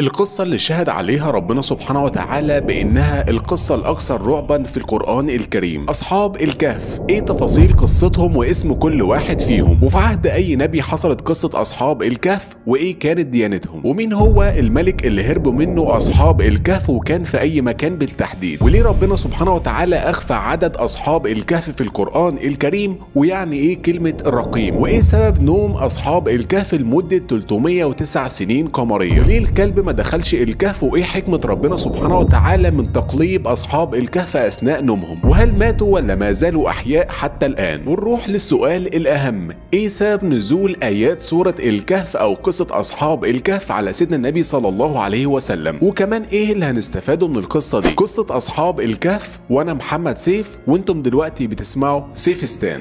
القصة اللي شهد عليها ربنا سبحانه وتعالى بأنها القصة الأكثر رعبا في القرآن الكريم، أصحاب الكهف. إيه تفاصيل قصتهم واسم كل واحد فيهم؟ وفي عهد أي نبي حصلت قصة أصحاب الكهف؟ وإيه كانت ديانتهم؟ ومين هو الملك اللي هربوا منه أصحاب الكهف وكان في أي مكان بالتحديد؟ وليه ربنا سبحانه وتعالى أخفى عدد أصحاب الكهف في القرآن الكريم؟ ويعني إيه كلمة الرقيم؟ وإيه سبب نوم أصحاب الكهف لمدة 309 سنين قمرية؟ ليه الكلب ما دخلش الكهف؟ وايه حكمة ربنا سبحانه وتعالى من تقليب اصحاب الكهف اثناء نومهم؟ وهل ماتوا ولا ما زالوا احياء حتى الان؟ ونروح للسؤال الاهم، ايه سبب نزول ايات سورة الكهف او قصة اصحاب الكهف على سيدنا النبي صلى الله عليه وسلم؟ وكمان ايه اللي هنستفاده من القصة دي؟ قصة اصحاب الكهف. وانا محمد سيف وانتم دلوقتي بتسمعوا سيفستان.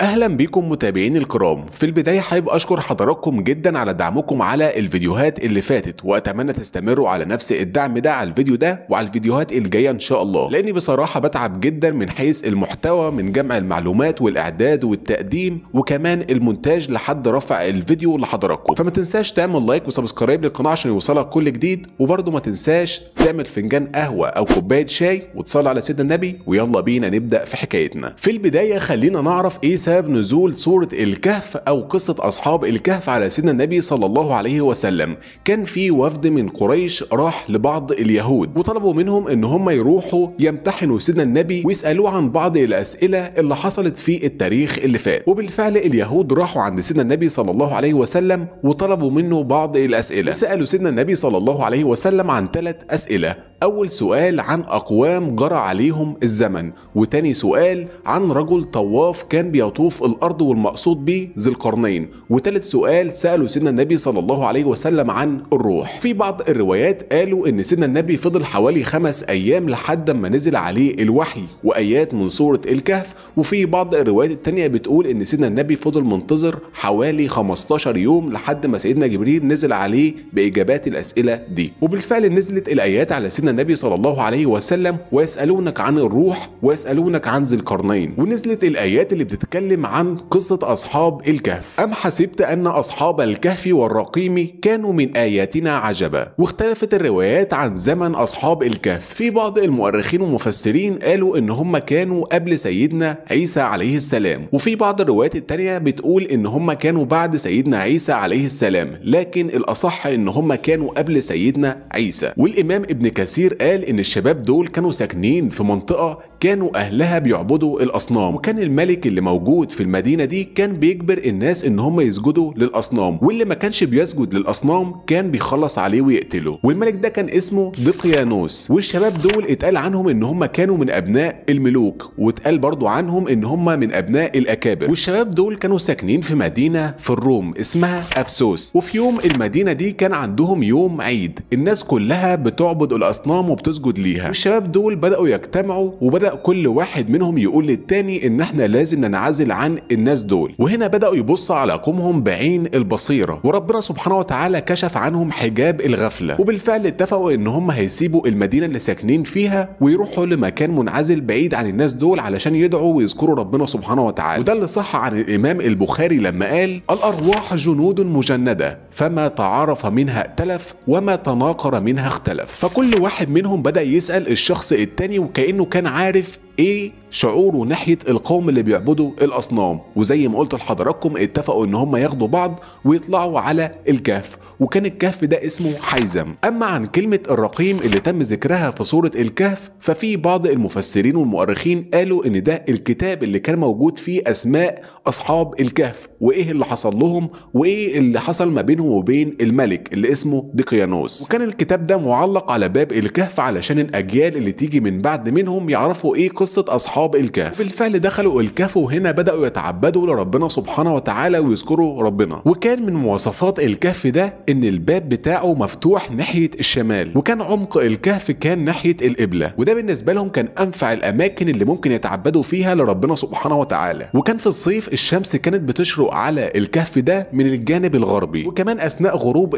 اهلا بكم متابعين الكرام. في البداية حابب اشكر حضراتكم جدا على دعمكم على الفيديوهات اللي فاتت، واتمنى تستمروا على نفس الدعم ده على الفيديو ده وعلى الفيديوهات الجاية ان شاء الله، لاني بصراحة بتعب جدا من حيث المحتوى، من جمع المعلومات والاعداد والتقديم وكمان المونتاج لحد رفع الفيديو لحضراتكم. فما تنساش تعمل لايك وسبسكرايب للقناة عشان يوصلك كل جديد، وبرضه ما تنساش تعمل فنجان قهوة او كوباية شاي وتصلي على سيدنا النبي. ويلا بينا نبدأ في حكايتنا. في البداية خلينا نعرف ايه سبب نزول سورة الكهف أو قصة أصحاب الكهف على سيدنا النبي صلى الله عليه وسلم. كان في وفد من قريش راح لبعض اليهود وطلبوا منهم إن هم يروحوا يمتحنوا سيدنا النبي ويسألوه عن بعض الأسئلة اللي حصلت في التاريخ اللي فات. وبالفعل اليهود راحوا عند سيدنا النبي صلى الله عليه وسلم وطلبوا منه بعض الأسئلة. سألوا سيدنا النبي صلى الله عليه وسلم عن 3 أسئلة. أول سؤال عن أقوام جرى عليهم الزمن، وتاني سؤال عن رجل طواف كان بيطوف الأرض والمقصود به ذي القرنين، وتالت سؤال سألوا سيدنا النبي صلى الله عليه وسلم عن الروح. في بعض الروايات قالوا إن سيدنا النبي فضل حوالي 5 أيام لحد ما نزل عليه الوحي وآيات من سورة الكهف، وفي بعض الروايات التانية بتقول إن سيدنا النبي فضل منتظر حوالي 15 يوم لحد ما سيدنا جبريل نزل عليه بإجابات الأسئلة دي. وبالفعل نزلت الآيات على سيدنا النبي صلى الله عليه وسلم، ويسألونك عن الروح ويسألونك عن ذي القرنين، ونزلت الآيات اللي بتتكلم عن قصة أصحاب الكهف. أم حسبت أن أصحاب الكهف والرقيم كانوا من آياتنا عجبا. واختلفت الروايات عن زمن أصحاب الكهف. في بعض المؤرخين ومفسرين قالوا إن هم كانوا قبل سيدنا عيسى عليه السلام، وفي بعض الروايات التانية بتقول إن هم كانوا بعد سيدنا عيسى عليه السلام، لكن الأصح إن هم كانوا قبل سيدنا عيسى. والإمام ابن كثير قال إن الشباب دول كانوا ساكنين في منطقة كانوا أهلها بيعبدوا الأصنام، وكان الملك اللي موجود في المدينة دي كان بيجبر الناس إن هم يسجدوا للأصنام، واللي ما كانش بيسجد للأصنام كان بيخلص عليه ويقتله، والملك ده كان اسمه دقيانوس. والشباب دول اتقال عنهم إن هم كانوا من أبناء الملوك، واتقال برضو عنهم إن هم من أبناء الأكابر. والشباب دول كانوا ساكنين في مدينة في الروم اسمها افسوس، وفي يوم المدينة دي كان عندهم يوم عيد، الناس كلها بتعبد الأصنام وبتسجد ليها. والشباب دول بدأوا يجتمعوا، وبدأ كل واحد منهم يقول للتاني إن احنا لازم ننعزل عن الناس دول. وهنا بدأوا يبصوا على قومهم بعين البصيرة، وربنا سبحانه وتعالى كشف عنهم حجاب الغفلة. وبالفعل اتفقوا إن هم هيسيبوا المدينة اللي ساكنين فيها ويروحوا لمكان منعزل بعيد عن الناس دول علشان يدعوا ويذكروا ربنا سبحانه وتعالى. وده اللي صح عن الإمام البخاري لما قال: الأرواح جنود مجندة، فما تعارف منها ائتلف وما تناقر منها اختلف. فكل واحد منهم بدأ يسأل الشخص التاني، وكأنه كان عارف ايه شعوره ناحية القوم اللي بيعبدوا الأصنام. وزي ما قلت لحضراتكم اتفقوا ان هم ياخدوا بعض ويطلعوا على الكهف، وكان الكهف ده اسمه حيزم. أما عن كلمة الرقيم اللي تم ذكرها في سورة الكهف، ففي بعض المفسرين والمؤرخين قالوا ان ده الكتاب اللي كان موجود فيه أسماء أصحاب الكهف، وإيه اللي حصل لهم، وإيه اللي حصل ما بينهم وبين الملك اللي اسمه دقيانوس. وكان الكتاب ده معلق على باب الكهف علشان الأجيال اللي تيجي من بعد منهم يعرفوا ايه قصة أصحاب الكهف. بالفعل دخلوا الكهف، وهنا بدأوا يتعبدوا لربنا سبحانه وتعالى ويذكروا ربنا. وكان من مواصفات الكهف ده إن الباب بتاعه مفتوح ناحية الشمال، وكان عمق الكهف كان ناحية القبلة، وده بالنسبة لهم كان أنفع الأماكن اللي ممكن يتعبدوا فيها لربنا سبحانه وتعالى. وكان في الصيف الشمس كانت بتشرق على الكهف ده من الجانب الغربي، وكمان أثناء غروب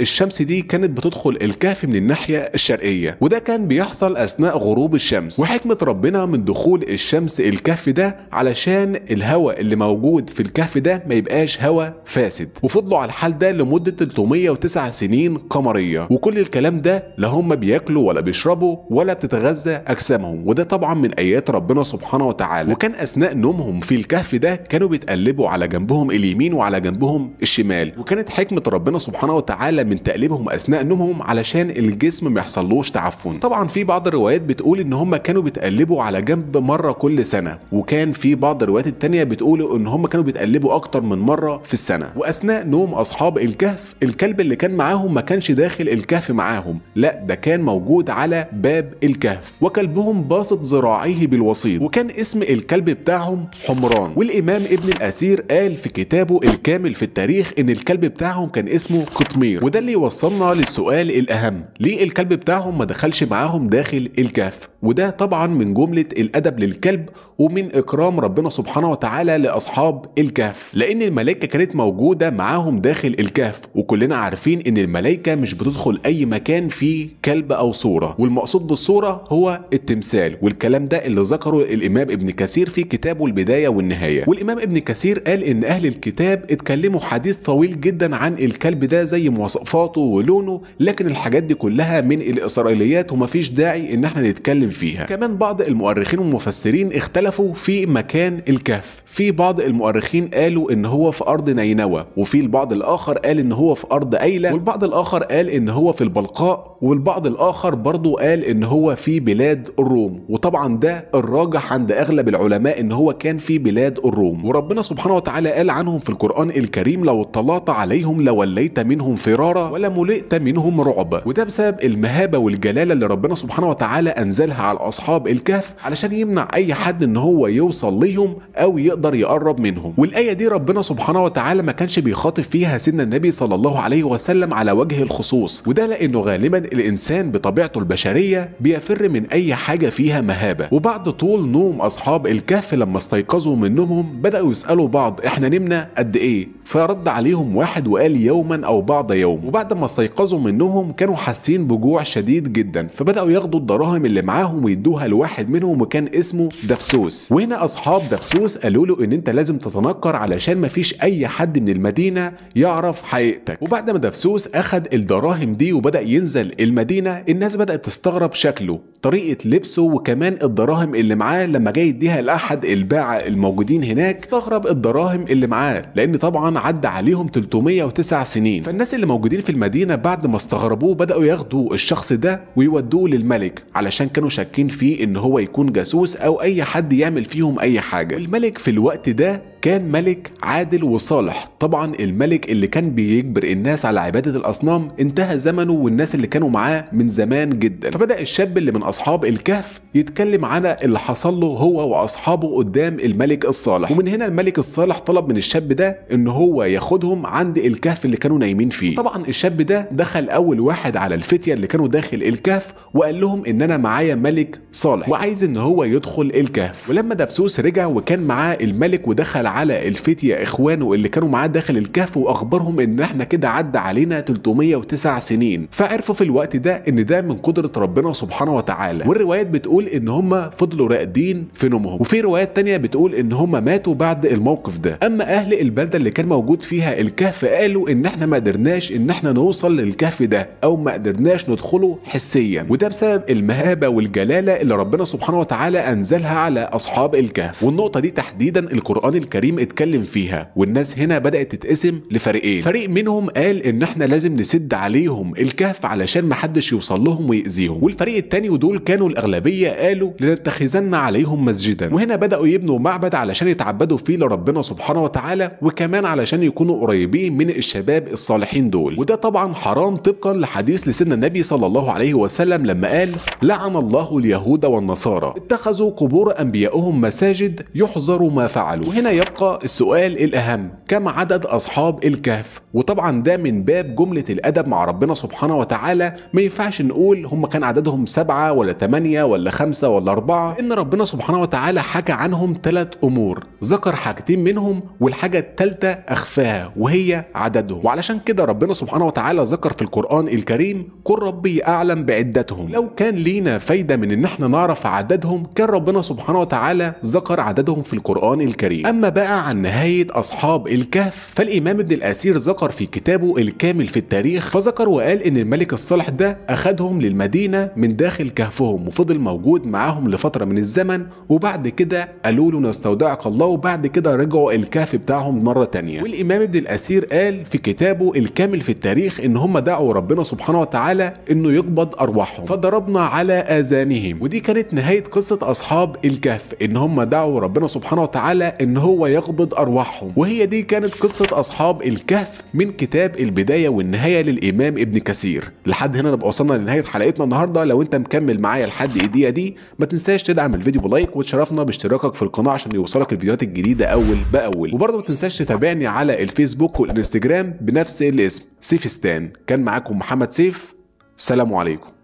الشمس دي كانت بتدخل الكهف من الناحية الشرقية، وده كان بيحصل أثناء غروب الشمس. وحكمة ربنا منع من دخول الشمس الكهف ده علشان الهواء اللي موجود في الكهف ده ما يبقاش هواء فاسد، وفضلوا على الحال ده لمدة 309 سنين قمرية. وكل الكلام ده لا هم بياكلوا ولا بيشربوا ولا بتتغذى اجسامهم، وده طبعا من ايات ربنا سبحانه وتعالى. وكان اثناء نومهم في الكهف ده كانوا بيتقلبوا على جنبهم اليمين وعلى جنبهم الشمال، وكانت حكمة ربنا سبحانه وتعالى من تقليبهم اثناء نومهم علشان الجسم ما يحصلوش تعفن. طبعا في بعض الروايات بتقول ان هم كانوا بيتقلبوا على جنب مرة كل سنة، وكان في بعض الروايات التانية بتقول ان هم كانوا بيتقلبوا اكتر من مرة في السنة. واثناء نوم اصحاب الكهف الكلب اللي كان معاهم ما كانش داخل الكهف معاهم، لا ده كان موجود على باب الكهف، وكلبهم باسط ذراعيه بالوسيط، وكان اسم الكلب بتاعهم حمران. والامام ابن الاثير قال في كتابه الكامل في التاريخ ان الكلب بتاعهم كان اسمه قطمير. وده اللي يوصلنا للسؤال الاهم، ليه الكلب بتاعهم ما دخلش معاهم داخل الكهف؟ وده طبعا من جملة الادب للكلب ومن اكرام ربنا سبحانه وتعالى لاصحاب الكهف، لان الملائكة كانت موجودة معاهم داخل الكهف، وكلنا عارفين ان الملائكة مش بتدخل اي مكان فيه كلب او صورة، والمقصود بالصورة هو التمثال. والكلام ده اللي ذكره الامام ابن كثير في كتابه البداية والنهاية. والامام ابن كثير قال ان اهل الكتاب اتكلموا حديث طويل جدا عن الكلب ده زي مواصفاته ولونه، لكن الحاجات دي كلها من الاسرائيليات ومفيش داعي ان احنا نتكلم فيها. كمان بعض المؤرخين والمفسرين اختلفوا في مكان الكهف، في بعض المؤرخين قالوا ان هو في ارض نينوى، وفي البعض الاخر قال ان هو في ارض ايله، والبعض الاخر قال ان هو في البلقاء، والبعض الاخر برضو قال ان هو في بلاد الروم. وطبعا ده الراجح عند اغلب العلماء ان هو كان في بلاد الروم. وربنا سبحانه وتعالى قال عنهم في القرآن الكريم لو اطلعت عليهم لوليت منهم فرارا ولملئت منهم رعب، وده بسبب المهابة والجلالة اللي ربنا سبحانه وتعالى انزلها على اصحاب الكهف علشان يمنع اي حد ان هو يوصل ليهم او يقدر يقرب منهم. والايه دي ربنا سبحانه وتعالى ما كانش بيخاطب فيها سيدنا النبي صلى الله عليه وسلم على وجه الخصوص، وده لانه غالبا الانسان بطبيعته البشريه بيفر من اي حاجه فيها مهابه. وبعد طول نوم اصحاب الكهف لما استيقظوا من نومهم بداوا يسالوا بعض احنا نمنا قد ايه؟ فرد عليهم واحد وقال يوما او بعض يوم. وبعد ما استيقظوا من نومهم كانوا حاسين بجوع شديد جدا، فبداوا ياخدوا الدراهم اللي معاهم ويدوها لواحد منهم وكان اسمه دفسوس. وهنا اصحاب دفسوس قالوا له ان انت لازم تتنكر علشان مفيش اي حد من المدينه يعرف حقيقتك. وبعد ما دفسوس اخد الدراهم دي وبدا ينزل المدينه الناس بدات تستغرب شكله، طريقه لبسه، وكمان الدراهم اللي معاه لما جاي يديها لاحد الباعه الموجودين هناك استغرب الدراهم اللي معاه، لان طبعا عدى عليهم 309 سنين. فالناس اللي موجودين في المدينه بعد ما استغربوه بداوا ياخدوا الشخص ده ويودوه للملك علشان كانوا شاكين فيه ان هو يكون جاسوس او اي حد يعمل فيهم اي حاجه. الملك في الوقت ده كان ملك عادل وصالح، طبعا الملك اللي كان بيجبر الناس على عبادة الأصنام انتهى زمنه والناس اللي كانوا معاه من زمان جدا. فبدأ الشاب اللي من أصحاب الكهف يتكلم عن اللي حصل له هو وأصحابه قدام الملك الصالح، ومن هنا الملك الصالح طلب من الشاب ده ان هو ياخدهم عند الكهف اللي كانوا نايمين فيه. طبعا الشاب ده دخل أول واحد على الفتية اللي كانوا داخل الكهف وقال لهم ان أنا معايا ملك صالح وعايز ان هو يدخل الكهف. ولما دفسوس رجع وكان معاه الملك ودخل على الفتية اخوانه اللي كانوا معاه داخل الكهف واخبرهم ان احنا كده عدى علينا 309 سنين، فعرفوا في الوقت ده ان ده من قدرة ربنا سبحانه وتعالى. والروايات بتقول ان هم فضلوا راقدين في نومهم، وفي روايات تانية بتقول ان هم ماتوا بعد الموقف ده. اما اهل البلدة اللي كان موجود فيها الكهف قالوا ان احنا ما قدرناش ان احنا نوصل للكهف ده او ما قدرناش ندخله حسيا، وده بسبب المهابة والجلالة اللي ربنا سبحانه وتعالى انزلها على اصحاب الكهف. والنقطة دي تحديدا القرآن الكريم اتكلم فيها، والناس هنا بدأت تتقسم لفريقين، فريق منهم قال ان احنا لازم نسد عليهم الكهف علشان محدش يوصل لهم ويأذيهم، والفريق التاني ودول كانوا الأغلبية قالوا لنتخذن عليهم مسجدا. وهنا بدأوا يبنوا معبد علشان يتعبدوا فيه لربنا سبحانه وتعالى، وكمان علشان يكونوا قريبين من الشباب الصالحين دول. وده طبعا حرام طبقا لحديث لسيدنا النبي صلى الله عليه وسلم لما قال لعن الله اليهود والنصارى اتخذوا قبور انبيائهم مساجد يحذر ما فعلوا. وهنا يبقى السؤال الأهم، كم عدد أصحاب الكهف؟ وطبعا ده من باب جملة الأدب مع ربنا سبحانه وتعالى، ما ينفعش نقول هم كان عددهم 7 ولا 8 ولا 5 ولا 4، إن ربنا سبحانه وتعالى حكى عنهم 3 أمور، ذكر حاجتين منهم والحاجة الثالثة أخفاها وهي عددهم، وعلشان كده ربنا سبحانه وتعالى ذكر في القرآن الكريم: قل ربي أعلم بعدتهم. لو كان لينا فايدة من إن احنا نعرف عددهم كان ربنا سبحانه وتعالى ذكر عددهم في القرآن الكريم. أما بقى عن نهاية أصحاب الكهف فالإمام ابن الأثير ذكر في كتابه الكامل في التاريخ، فذكر وقال إن الملك الصالح ده أخدهم للمدينة من داخل كهفهم وفضل موجود معاهم لفترة من الزمن، وبعد كده قالوا له نستودعك الله، وبعد كده رجعوا الكهف بتاعهم مرة تانية. والإمام ابن الأثير قال في كتابه الكامل في التاريخ إن هم دعوا ربنا سبحانه وتعالى إنه يقبض أرواحهم فضربنا على آذانهم، ودي كانت نهاية قصة أصحاب الكهف، إن هم دعوا ربنا سبحانه وتعالى إن هو يقبض أرواحهم. وهي دي كانت قصة أصحاب الكهف من كتاب البداية والنهاية للإمام ابن كثير. لحد هنا نبقى وصلنا لنهاية حلقتنا النهاردة. لو أنت مكمل معايا لحد الدقيقة دي ما تنساش تدعم الفيديو بلايك وتشرفنا باشتراكك في القناة عشان يوصلك الفيديوهات الجديدة أول بأول، وبرضه ما تنساش تتابعني على الفيسبوك والإنستجرام بنفس الاسم سيفستان. كان معاكم محمد سيف، سلام عليكم.